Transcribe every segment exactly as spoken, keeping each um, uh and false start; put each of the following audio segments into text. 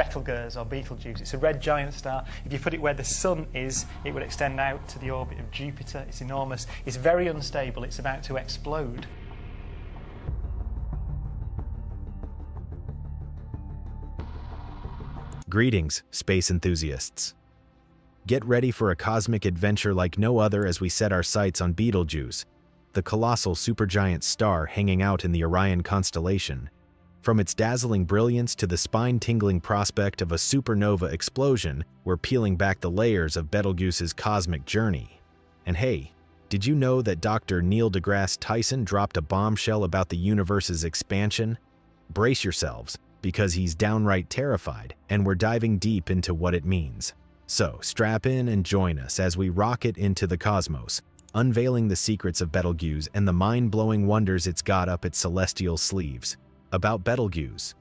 Betelgeuse or Betelgeuse. It's a red giant star. If you put it where the Sun is, it would extend out to the orbit of Jupiter. It's enormous. It's very unstable. It's about to explode. Greetings, space enthusiasts. Get ready for a cosmic adventure like no other as we set our sights on Betelgeuse, the colossal supergiant star hanging out in the Orion constellation. From its dazzling brilliance to the spine-tingling prospect of a supernova explosion, we're peeling back the layers of Betelgeuse's cosmic journey. And hey, did you know that Doctor Neil deGrasse Tyson dropped a bombshell about the universe's expansion? Brace yourselves, because he's downright terrified, and we're diving deep into what it means. So strap in and join us as we rocket into the cosmos, unveiling the secrets of Betelgeuse and the mind-blowing wonders it's got up its celestial sleeves. About Betelgeuse.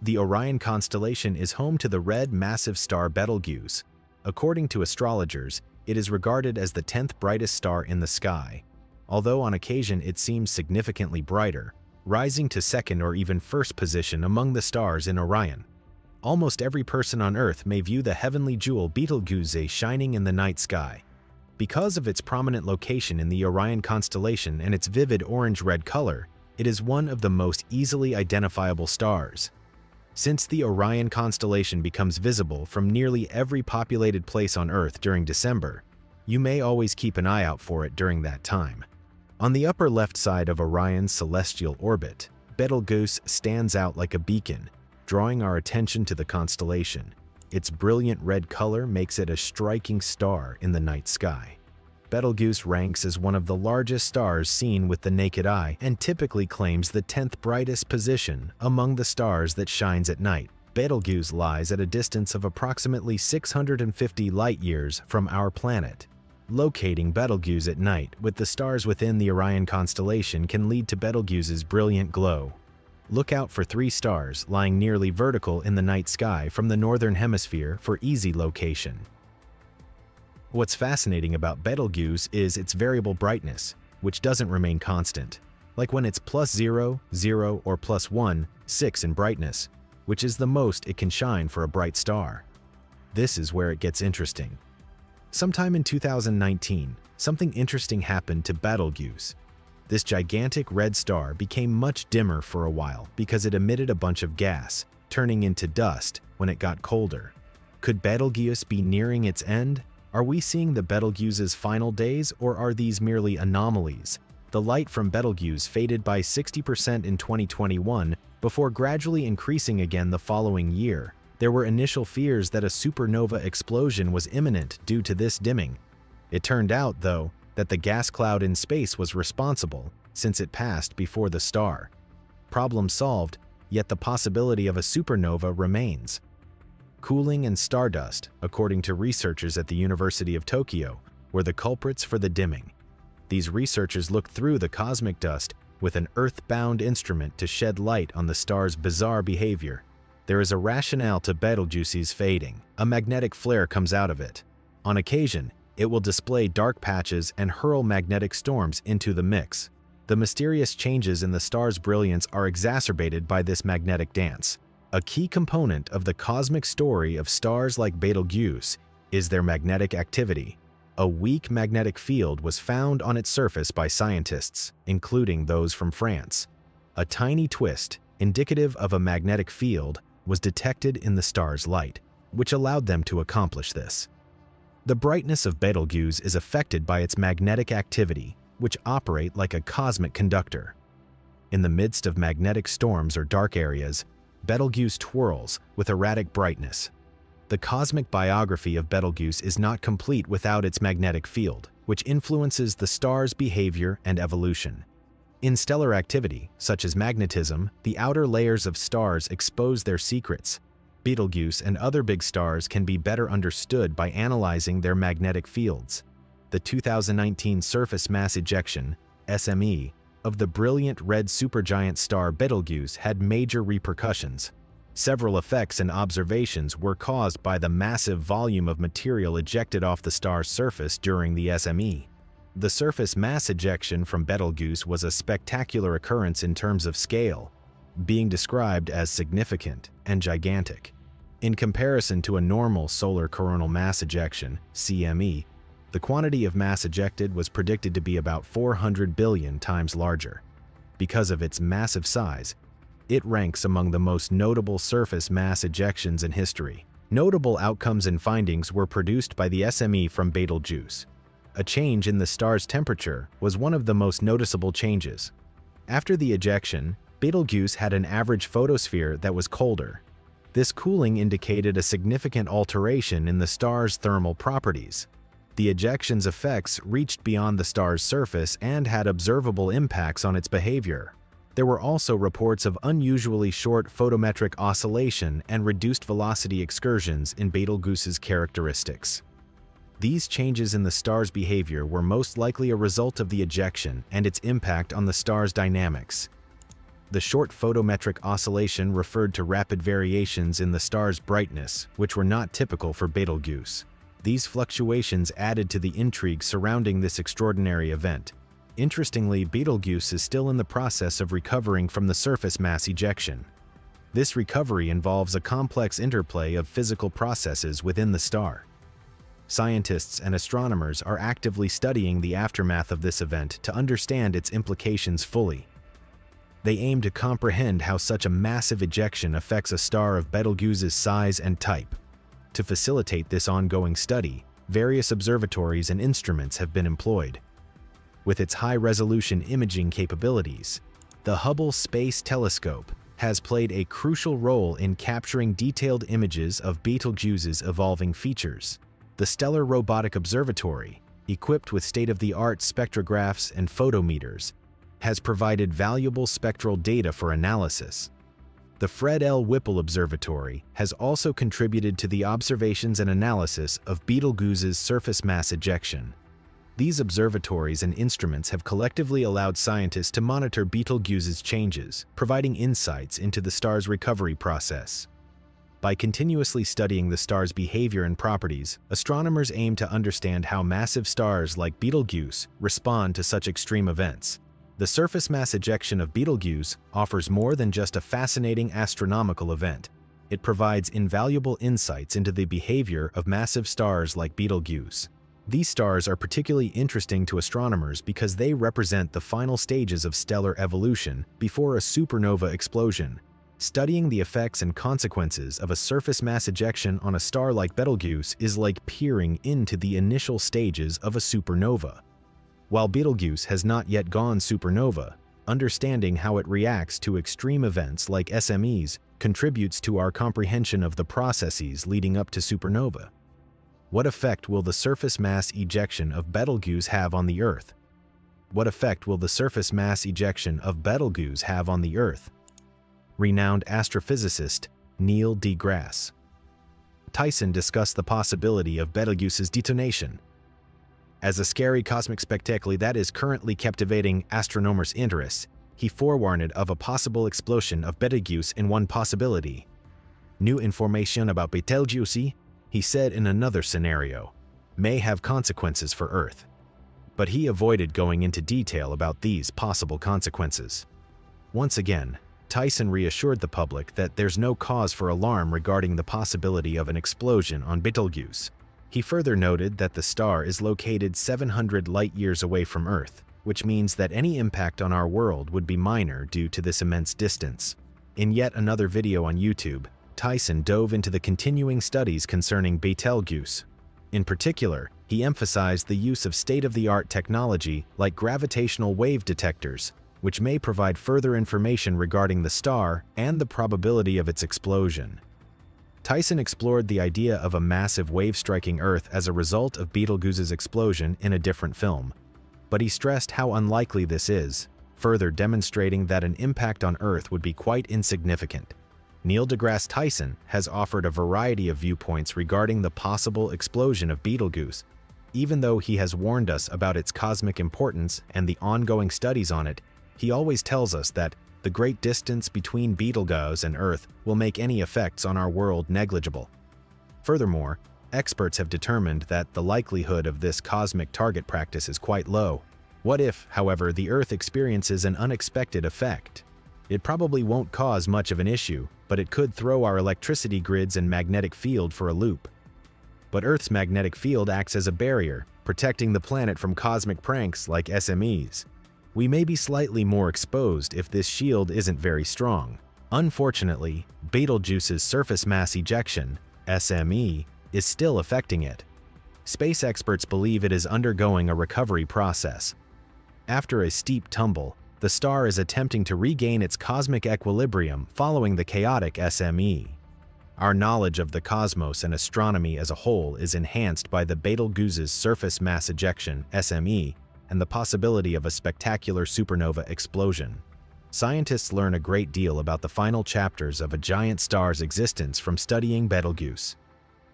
The Orion constellation is home to the red massive star Betelgeuse. According to astrologers, it is regarded as the tenth brightest star in the sky, although on occasion it seems significantly brighter, rising to second or even first position among the stars in Orion. Almost every person on Earth may view the heavenly jewel Betelgeuse shining in the night sky. Because of its prominent location in the Orion constellation and its vivid orange-red color, it is one of the most easily identifiable stars. Since the Orion constellation becomes visible from nearly every populated place on Earth during December, you may always keep an eye out for it during that time. On the upper left side of Orion's celestial orbit, Betelgeuse stands out like a beacon, drawing our attention to the constellation. Its brilliant red color makes it a striking star in the night sky. Betelgeuse ranks as one of the largest stars seen with the naked eye and typically claims the tenth brightest position among the stars that shines at night. Betelgeuse lies at a distance of approximately six hundred fifty light-years from our planet. Locating Betelgeuse at night with the stars within the Orion constellation can lead to Betelgeuse's brilliant glow. Look out for three stars lying nearly vertical in the night sky from the northern hemisphere for easy location. What's fascinating about Betelgeuse is its variable brightness, which doesn't remain constant, like when it's plus zero, zero, or plus one, six in brightness, which is the most it can shine for a bright star. This is where it gets interesting. Sometime in two thousand nineteen, something interesting happened to Betelgeuse. This gigantic red star became much dimmer for a while because it emitted a bunch of gas, turning into dust when it got colder. Could Betelgeuse be nearing its end? Are we seeing the Betelgeuse's final days, or are these merely anomalies? The light from Betelgeuse faded by sixty percent in twenty twenty-one before gradually increasing again the following year. There were initial fears that a supernova explosion was imminent due to this dimming. It turned out, though, that the gas cloud in space was responsible, since it passed before the star. Problem solved, yet the possibility of a supernova remains. Cooling and stardust, according to researchers at the University of Tokyo, were the culprits for the dimming. These researchers looked through the cosmic dust with an earth-bound instrument to shed light on the star's bizarre behavior. There is a rationale to Betelgeuse's fading. A magnetic flare comes out of it. On occasion, it will display dark patches and hurl magnetic storms into the mix. The mysterious changes in the star's brilliance are exacerbated by this magnetic dance. A key component of the cosmic story of stars like Betelgeuse is their magnetic activity. A weak magnetic field was found on its surface by scientists, including those from France. A tiny twist, indicative of a magnetic field, was detected in the star's light, which allowed them to accomplish this. The brightness of Betelgeuse is affected by its magnetic activity, which operate like a cosmic conductor. In the midst of magnetic storms or dark areas, Betelgeuse twirls with erratic brightness. The cosmic biography of Betelgeuse is not complete without its magnetic field, which influences the star's behavior and evolution. In stellar activity, such as magnetism, the outer layers of stars expose their secrets. Betelgeuse and other big stars can be better understood by analyzing their magnetic fields. The two thousand nineteen surface mass ejection, S M E, of the brilliant red supergiant star Betelgeuse had major repercussions. Several effects and observations were caused by the massive volume of material ejected off the star's surface during the S M E. The surface mass ejection from Betelgeuse was a spectacular occurrence in terms of scale, being described as significant and gigantic. In comparison to a normal solar coronal mass ejection, C M E, the quantity of mass ejected was predicted to be about four hundred billion times larger. Because of its massive size, it ranks among the most notable surface mass ejections in history. Notable outcomes and findings were produced by the S M E from Betelgeuse. A change in the star's temperature was one of the most noticeable changes. After the ejection, Betelgeuse had an average photosphere that was colder. This cooling indicated a significant alteration in the star's thermal properties. The ejection's effects reached beyond the star's surface and had observable impacts on its behavior. There were also reports of unusually short photometric oscillation and reduced velocity excursions in Betelgeuse's characteristics. These changes in the star's behavior were most likely a result of the ejection and its impact on the star's dynamics. The short photometric oscillation referred to rapid variations in the star's brightness, which were not typical for Betelgeuse. These fluctuations added to the intrigue surrounding this extraordinary event. Interestingly, Betelgeuse is still in the process of recovering from the surface mass ejection. This recovery involves a complex interplay of physical processes within the star. Scientists and astronomers are actively studying the aftermath of this event to understand its implications fully. They aim to comprehend how such a massive ejection affects a star of Betelgeuse's size and type. To facilitate this ongoing study, various observatories and instruments have been employed. With its high-resolution imaging capabilities, the Hubble Space Telescope has played a crucial role in capturing detailed images of Betelgeuse's evolving features. The Stellar Robotic Observatory, equipped with state-of-the-art spectrographs and photometers, has provided valuable spectral data for analysis. The Fred L. Whipple Observatory has also contributed to the observations and analysis of Betelgeuse's surface mass ejection. These observatories and instruments have collectively allowed scientists to monitor Betelgeuse's changes, providing insights into the star's recovery process. By continuously studying the star's behavior and properties, astronomers aim to understand how massive stars like Betelgeuse respond to such extreme events. The surface mass ejection of Betelgeuse offers more than just a fascinating astronomical event. It provides invaluable insights into the behavior of massive stars like Betelgeuse. These stars are particularly interesting to astronomers because they represent the final stages of stellar evolution before a supernova explosion. Studying the effects and consequences of a surface mass ejection on a star like Betelgeuse is like peering into the initial stages of a supernova. While Betelgeuse has not yet gone supernova, understanding how it reacts to extreme events like S M Es contributes to our comprehension of the processes leading up to supernova. What effect will the surface mass ejection of Betelgeuse have on the Earth? What effect will the surface mass ejection of Betelgeuse have on the Earth? Renowned astrophysicist Neil deGrasse Tyson discussed the possibility of Betelgeuse's detonation as a scary cosmic spectacle that is currently captivating astronomers' interest. He forewarned of a possible explosion of Betelgeuse in one possibility. New information about Betelgeuse, he said in another scenario, may have consequences for Earth. But he avoided going into detail about these possible consequences. Once again, Tyson reassured the public that there's no cause for alarm regarding the possibility of an explosion on Betelgeuse. He further noted that the star is located seven hundred light-years away from Earth, which means that any impact on our world would be minor due to this immense distance. In yet another video on YouTube, Tyson dove into the continuing studies concerning Betelgeuse. In particular, he emphasized the use of state-of-the-art technology like gravitational wave detectors, which may provide further information regarding the star and the probability of its explosion. Tyson explored the idea of a massive wave striking Earth as a result of Betelgeuse's explosion in a different film, but he stressed how unlikely this is, further demonstrating that an impact on Earth would be quite insignificant. Neil deGrasse Tyson has offered a variety of viewpoints regarding the possible explosion of Betelgeuse, even though he has warned us about its cosmic importance and the ongoing studies on it. He always tells us that the great distance between Betelgeuse and Earth will make any effects on our world negligible. Furthermore, experts have determined that the likelihood of this cosmic target practice is quite low. What if, however, the Earth experiences an unexpected effect? It probably won't cause much of an issue, but it could throw our electricity grids and magnetic field for a loop. But Earth's magnetic field acts as a barrier, protecting the planet from cosmic pranks like S M Es. We may be slightly more exposed if this shield isn't very strong. Unfortunately, Betelgeuse's surface mass ejection, S M E, is still affecting it. Space experts believe it is undergoing a recovery process. After a steep tumble, the star is attempting to regain its cosmic equilibrium following the chaotic S M E. Our knowledge of the cosmos and astronomy as a whole is enhanced by the Betelgeuse's surface mass ejection, S M E, and the possibility of a spectacular supernova explosion. Scientists learn a great deal about the final chapters of a giant star's existence from studying Betelgeuse.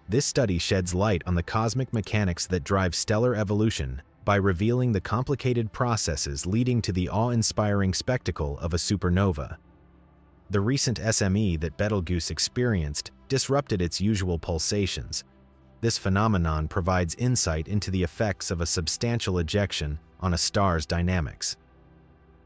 This study sheds light on the cosmic mechanics that drive stellar evolution by revealing the complicated processes leading to the awe-inspiring spectacle of a supernova. The recent S M E that Betelgeuse experienced disrupted its usual pulsations. This phenomenon provides insight into the effects of a substantial ejection on a star's dynamics.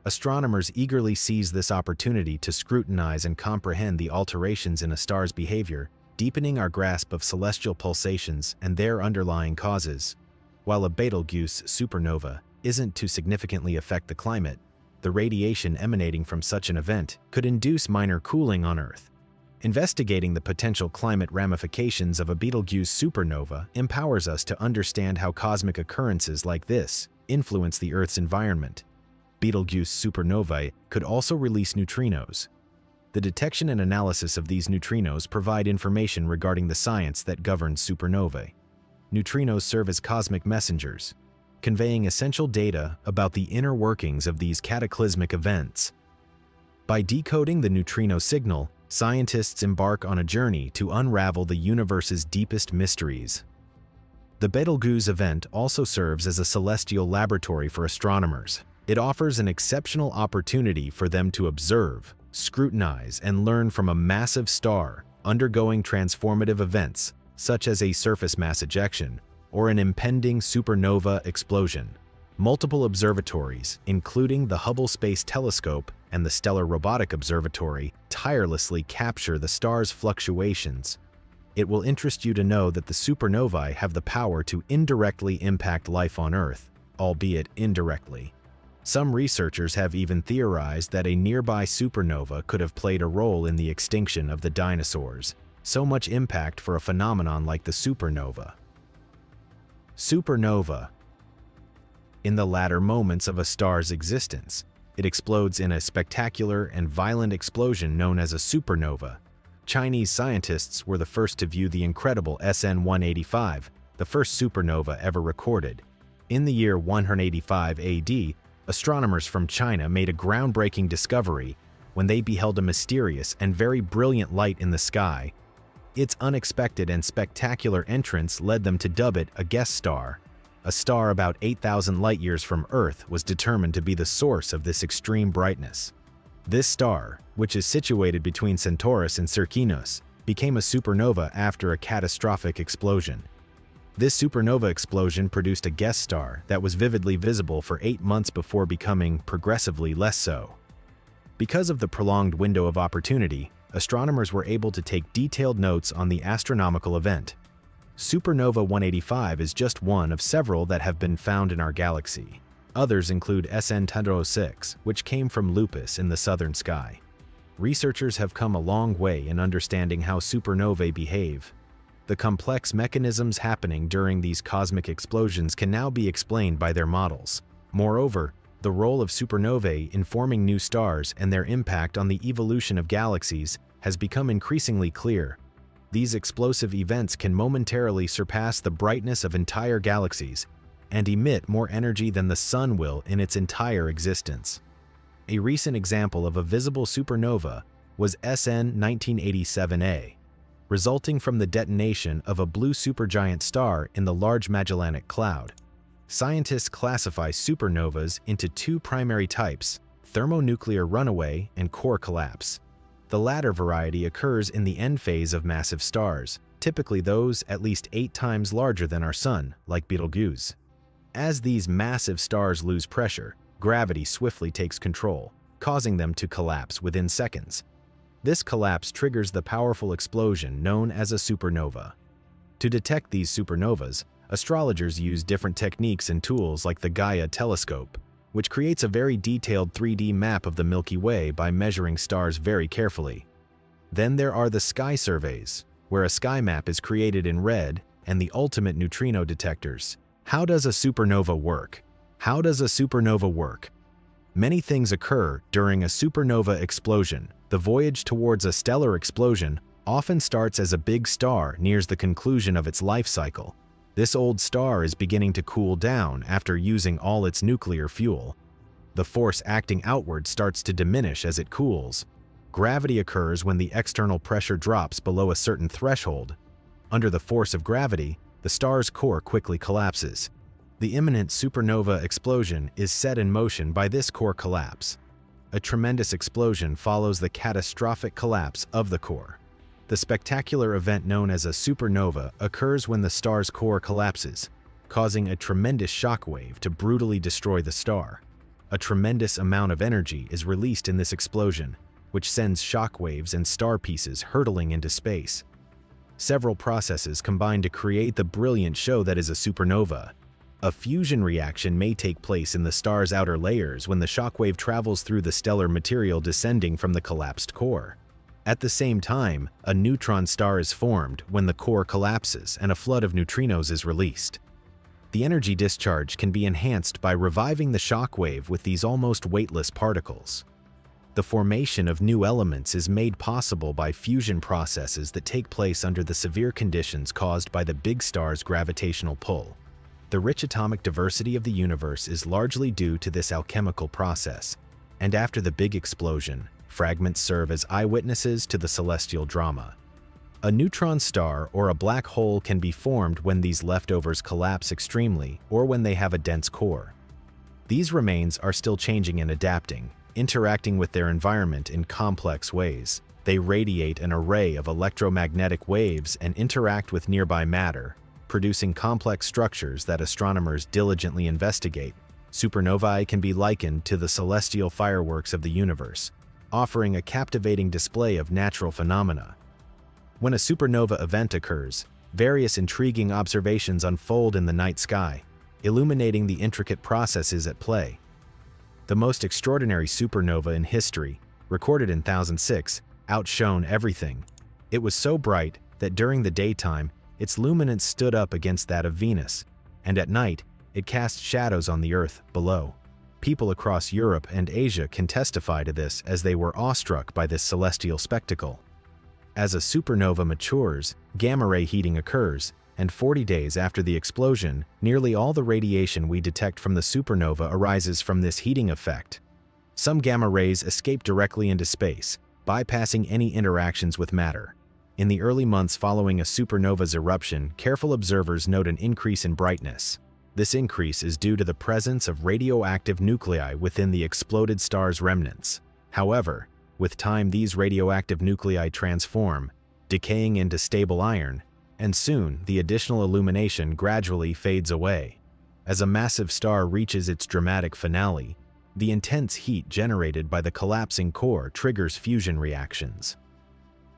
Astronomers eagerly seize this opportunity to scrutinize and comprehend the alterations in a star's behavior, deepening our grasp of celestial pulsations and their underlying causes. While a Betelgeuse supernova isn't to significantly affect the climate, the radiation emanating from such an event could induce minor cooling on Earth. Investigating the potential climate ramifications of a Betelgeuse supernova empowers us to understand how cosmic occurrences like this influence the Earth's environment. Betelgeuse supernovae could also release neutrinos. The detection and analysis of these neutrinos provide information regarding the science that governs supernovae. Neutrinos serve as cosmic messengers, conveying essential data about the inner workings of these cataclysmic events. By decoding the neutrino signal, scientists embark on a journey to unravel the universe's deepest mysteries. The Betelgeuse event also serves as a celestial laboratory for astronomers. It offers an exceptional opportunity for them to observe, scrutinize, and learn from a massive star undergoing transformative events, such as a surface mass ejection or an impending supernova explosion. Multiple observatories, including the Hubble Space Telescope and the Stellar Robotic Observatory, tirelessly capture the star's fluctuations. It will interest you to know that the supernovae have the power to indirectly impact life on Earth, albeit indirectly. Some researchers have even theorized that a nearby supernova could have played a role in the extinction of the dinosaurs. So much impact for a phenomenon like the supernova. Supernova. In the latter moments of a star's existence, it explodes in a spectacular and violent explosion known as a supernova. Chinese scientists were the first to view the incredible S N one eighty-five, the first supernova ever recorded. In the year one eighty-five A D, astronomers from China made a groundbreaking discovery when they beheld a mysterious and very brilliant light in the sky. Its unexpected and spectacular entrance led them to dub it a guest star. A star about eight thousand light-years from Earth was determined to be the source of this extreme brightness. This star, which is situated between Centaurus and Circinus, became a supernova after a catastrophic explosion. This supernova explosion produced a guest star that was vividly visible for eight months before becoming progressively less so. Because of the prolonged window of opportunity, astronomers were able to take detailed notes on the astronomical event. Supernova one eighty-five is just one of several that have been found in our galaxy. Others include S N ten oh six, which came from Lupus in the southern sky. Researchers have come a long way in understanding how supernovae behave. The complex mechanisms happening during these cosmic explosions can now be explained by their models. Moreover, the role of supernovae in forming new stars and their impact on the evolution of galaxies has become increasingly clear. These explosive events can momentarily surpass the brightness of entire galaxies and emit more energy than the Sun will in its entire existence. A recent example of a visible supernova was S N nineteen eighty-seven A. Resulting from the detonation of a blue supergiant star in the Large Magellanic Cloud. Scientists classify supernovas into two primary types, thermonuclear runaway and core collapse. The latter variety occurs in the end phase of massive stars, typically those at least eight times larger than our Sun, like Betelgeuse. As these massive stars lose pressure, gravity swiftly takes control, causing them to collapse within seconds. This collapse triggers the powerful explosion known as a supernova. To detect these supernovas, astrologers use different techniques and tools like the Gaia telescope, which creates a very detailed three D map of the Milky Way by measuring stars very carefully. Then there are the sky surveys, where a sky map is created in red, and the ultimate neutrino detectors. How does a supernova work? How does a supernova work? Many things occur during a supernova explosion. The voyage towards a stellar explosion often starts as a big star nears the conclusion of its life cycle. This old star is beginning to cool down after using all its nuclear fuel. The force acting outward starts to diminish as it cools. Gravity occurs when the external pressure drops below a certain threshold. Under the force of gravity, the star's core quickly collapses. The imminent supernova explosion is set in motion by this core collapse. A tremendous explosion follows the catastrophic collapse of the core. The spectacular event known as a supernova occurs when the star's core collapses, causing a tremendous shockwave to brutally destroy the star. A tremendous amount of energy is released in this explosion, which sends shockwaves and star pieces hurtling into space. Several processes combine to create the brilliant show that is a supernova. A fusion reaction may take place in the star's outer layers when the shockwave travels through the stellar material descending from the collapsed core. At the same time, a neutron star is formed when the core collapses and a flood of neutrinos is released. The energy discharge can be enhanced by reviving the shock wave with these almost weightless particles. The formation of new elements is made possible by fusion processes that take place under the severe conditions caused by the big star's gravitational pull. The rich atomic diversity of the universe is largely due to this alchemical process, and after the big explosion, fragments serve as eyewitnesses to the celestial drama. A neutron star or a black hole can be formed when these leftovers collapse extremely or when they have a dense core. These remains are still changing and adapting, interacting with their environment in complex ways. They radiate an array of electromagnetic waves and interact with nearby matter, producing complex structures that astronomers diligently investigate. Supernovae can be likened to the celestial fireworks of the universe, offering a captivating display of natural phenomena. When a supernova event occurs, various intriguing observations unfold in the night sky, illuminating the intricate processes at play. The most extraordinary supernova in history, recorded in one thousand six, outshone everything. It was so bright that during the daytime, its luminance stood up against that of Venus, and at night, it cast shadows on the Earth below. People across Europe and Asia can testify to this as they were awestruck by this celestial spectacle. As a supernova matures, gamma-ray heating occurs, and forty days after the explosion, nearly all the radiation we detect from the supernova arises from this heating effect. Some gamma rays escape directly into space, bypassing any interactions with matter. In the early months following a supernova's eruption, careful observers note an increase in brightness. This increase is due to the presence of radioactive nuclei within the exploded star's remnants. However, with time these radioactive nuclei transform, decaying into stable iron, and soon the additional illumination gradually fades away. As a massive star reaches its dramatic finale, the intense heat generated by the collapsing core triggers fusion reactions.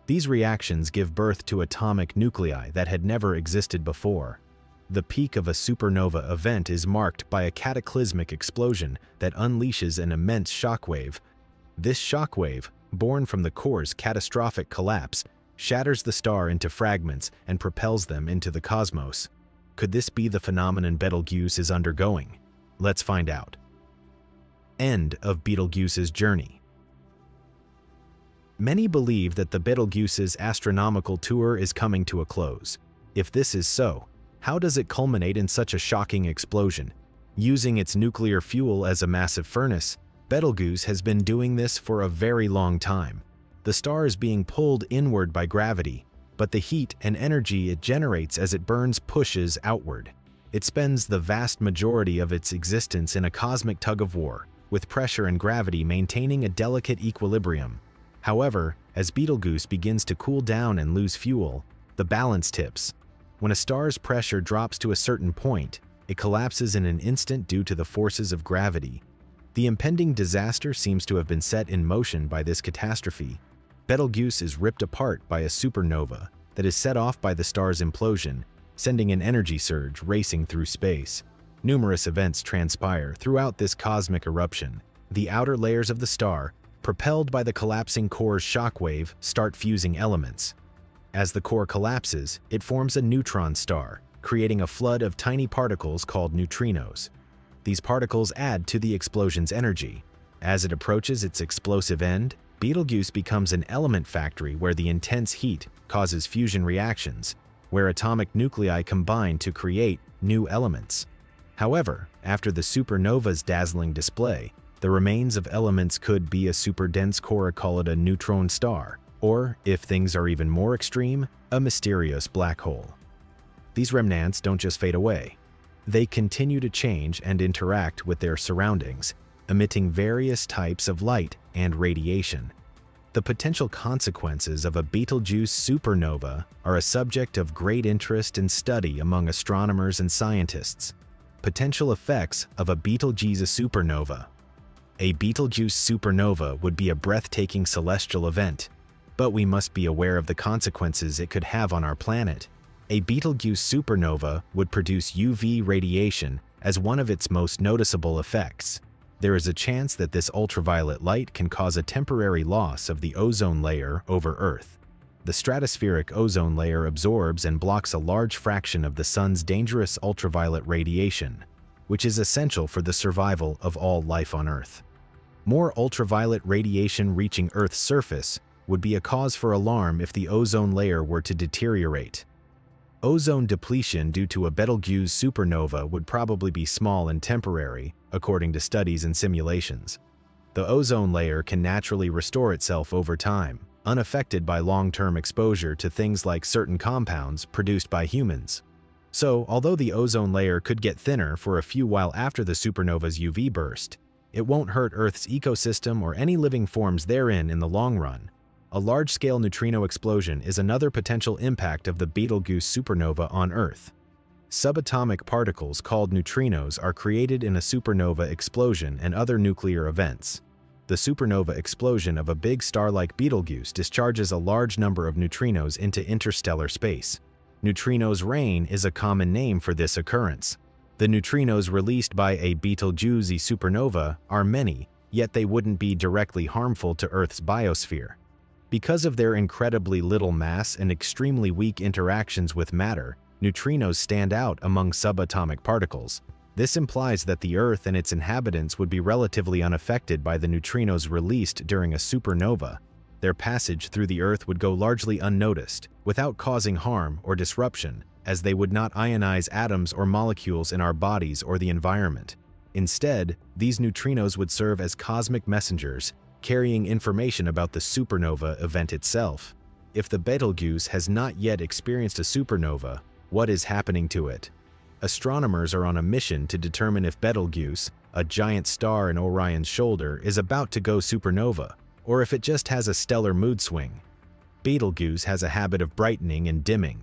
These reactions give birth to atomic nuclei that had never existed before. The peak of a supernova event is marked by a cataclysmic explosion that unleashes an immense shockwave. This shockwave, born from the core's catastrophic collapse, shatters the star into fragments and propels them into the cosmos. Could this be the phenomenon Betelgeuse is undergoing? Let's find out. End of Betelgeuse's journey. Many believe that the Betelgeuse's astronomical tour is coming to a close. If this is so, how does it culminate in such a shocking explosion? Using its nuclear fuel as a massive furnace, Betelgeuse has been doing this for a very long time. The star is being pulled inward by gravity, but the heat and energy it generates as it burns pushes outward. It spends the vast majority of its existence in a cosmic tug-of-war, with pressure and gravity maintaining a delicate equilibrium. However, as Betelgeuse begins to cool down and lose fuel, the balance tips. When a star's pressure drops to a certain point, it collapses in an instant due to the forces of gravity. The impending disaster seems to have been set in motion by this catastrophe. Betelgeuse is ripped apart by a supernova that is set off by the star's implosion, sending an energy surge racing through space. Numerous events transpire throughout this cosmic eruption. The outer layers of the star, propelled by the collapsing core's shockwave, start fusing elements. As the core collapses, it forms a neutron star, creating a flood of tiny particles called neutrinos. These particles add to the explosion's energy. As it approaches its explosive end, Betelgeuse becomes an element factory where the intense heat causes fusion reactions, where atomic nuclei combine to create new elements. However, after the supernova's dazzling display, the remains of elements could be a super-dense core, call it a neutron star, or, if things are even more extreme, a mysterious black hole. These remnants don't just fade away. They continue to change and interact with their surroundings, emitting various types of light and radiation. The potential consequences of a Betelgeuse supernova are a subject of great interest and study among astronomers and scientists. Potential effects of a Betelgeuse supernova. A Betelgeuse supernova would be a breathtaking celestial event, but we must be aware of the consequences it could have on our planet. A Betelgeuse supernova would produce U V radiation as one of its most noticeable effects. There is a chance that this ultraviolet light can cause a temporary loss of the ozone layer over Earth. The stratospheric ozone layer absorbs and blocks a large fraction of the sun's dangerous ultraviolet radiation, which is essential for the survival of all life on Earth. More ultraviolet radiation reaching Earth's surface would be a cause for alarm if the ozone layer were to deteriorate. Ozone depletion due to a Betelgeuse supernova would probably be small and temporary, according to studies and simulations. The ozone layer can naturally restore itself over time, unaffected by long-term exposure to things like certain compounds produced by humans. So, although the ozone layer could get thinner for a few while after the supernova's U V burst, it won't hurt Earth's ecosystem or any living forms therein in the long run. A large-scale neutrino explosion is another potential impact of the Betelgeuse supernova on Earth. Subatomic particles called neutrinos are created in a supernova explosion and other nuclear events. The supernova explosion of a big star like Betelgeuse discharges a large number of neutrinos into interstellar space. Neutrinos rain is a common name for this occurrence. The neutrinos released by a Betelgeuse supernova are many, yet they wouldn't be directly harmful to Earth's biosphere. Because of their incredibly little mass and extremely weak interactions with matter, neutrinos stand out among subatomic particles. This implies that the Earth and its inhabitants would be relatively unaffected by the neutrinos released during a supernova. Their passage through the Earth would go largely unnoticed, without causing harm or disruption, as they would not ionize atoms or molecules in our bodies or the environment. Instead, these neutrinos would serve as cosmic messengers, carrying information about the supernova event itself. If the Betelgeuse has not yet experienced a supernova, what is happening to it? Astronomers are on a mission to determine if Betelgeuse, a giant star in Orion's shoulder, is about to go supernova, or if it just has a stellar mood swing. Betelgeuse has a habit of brightening and dimming.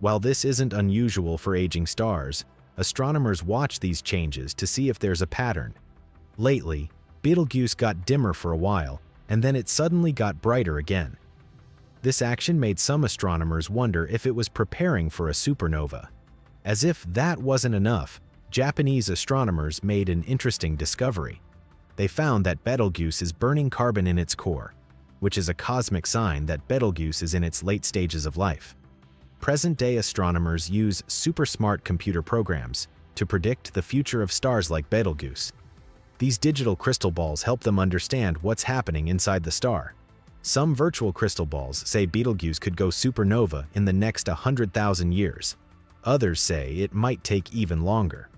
While this isn't unusual for aging stars, astronomers watch these changes to see if there's a pattern. Lately, Betelgeuse got dimmer for a while, and then it suddenly got brighter again. This action made some astronomers wonder if it was preparing for a supernova. As if that wasn't enough, Japanese astronomers made an interesting discovery. They found that Betelgeuse is burning carbon in its core, which is a cosmic sign that Betelgeuse is in its late stages of life. Present-day astronomers use super-smart computer programs to predict the future of stars like Betelgeuse. These digital crystal balls help them understand what's happening inside the star. Some virtual crystal balls say Betelgeuse could go supernova in the next one hundred thousand years. Others say it might take even longer.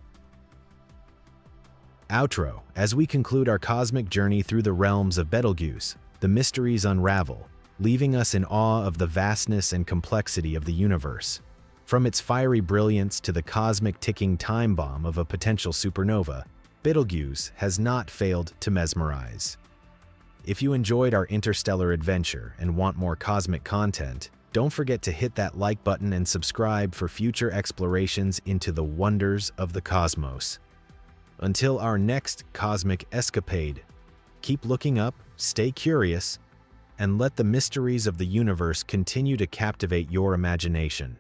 Outro. As we conclude our cosmic journey through the realms of Betelgeuse, the mysteries unravel, leaving us in awe of the vastness and complexity of the universe. From its fiery brilliance to the cosmic ticking time bomb of a potential supernova, Betelgeuse has not failed to mesmerize. If you enjoyed our interstellar adventure and want more cosmic content, don't forget to hit that like button and subscribe for future explorations into the wonders of the cosmos. Until our next cosmic escapade, keep looking up, stay curious, and let the mysteries of the universe continue to captivate your imagination.